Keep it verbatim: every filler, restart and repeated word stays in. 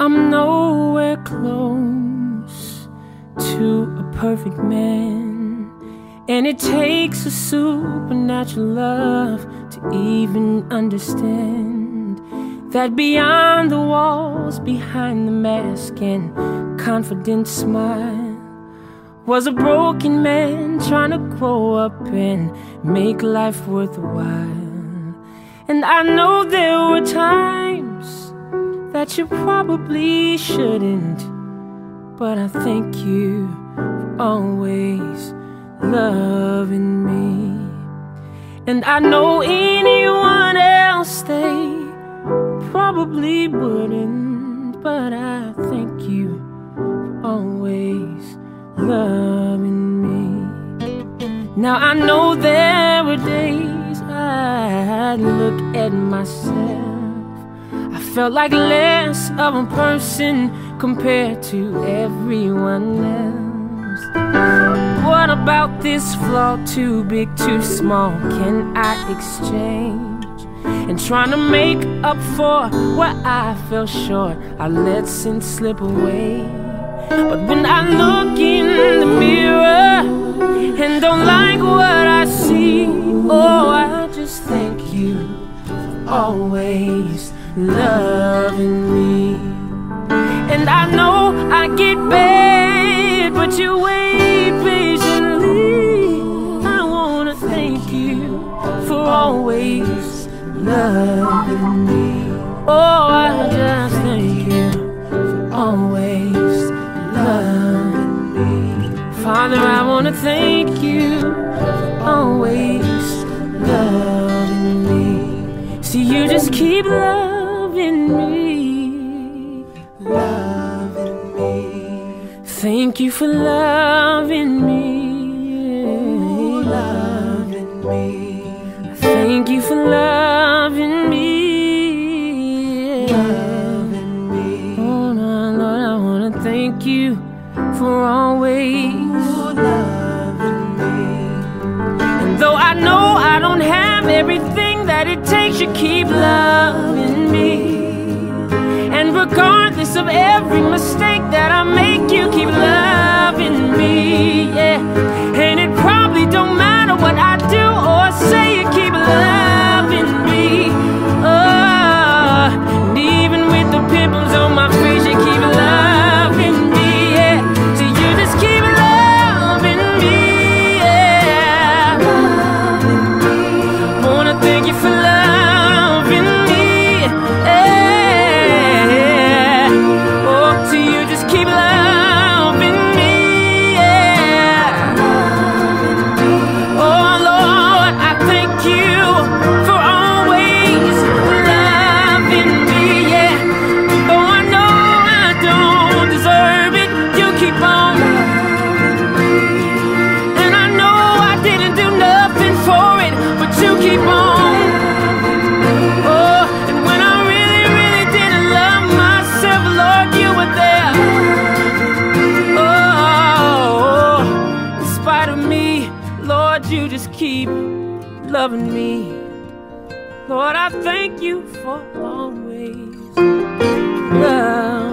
I'm nowhere close to a perfect man, and it takes a supernatural love to even understand that beyond the walls, behind the mask and confident smile, was a broken man trying to grow up and make life worthwhile. And I know there were times that you probably shouldn't, but I thank you for always loving me. And I know anyone else, they probably wouldn't, but I thank you for always loving me. Now I know there were days I'd look at myself, felt like less of a person compared to everyone else. What about this flaw? Too big, too small, can I exchange? And trying to make up for what I fell short, I let sin slip away. But when I look in the mirror and don't like what I see, oh, I just thank you for always loving me. And I know I get bad, but you wait patiently. I wanna thank you for always loving me. Oh, I just thank you for always loving me. Father, I wanna thank you for always loving me. See, you just keep loving me, loving me. Thank you for loving me, yeah. Loving me. Thank you for loving me, yeah. Loving me. Oh no, Lord, I wanna thank you for always loving me. And though I know I don't have everything that it takes, you keep loving me. And regardless of every mistake that I make, you keep loving me, yeah. And it probably don't matter what I do or say, you keep loving me, oh. And even with the pimples on my face, you keep loving me, yeah. So you just keep loving me, yeah. I wanna thank you for loving me, yeah. Keep loving me, yeah. Oh Lord, I thank you for always loving me, yeah. Though I know I don't deserve it, you keep on loving me. And I know I didn't do nothing for it, but you keep on. You just keep loving me. Lord, I thank you for always loving me.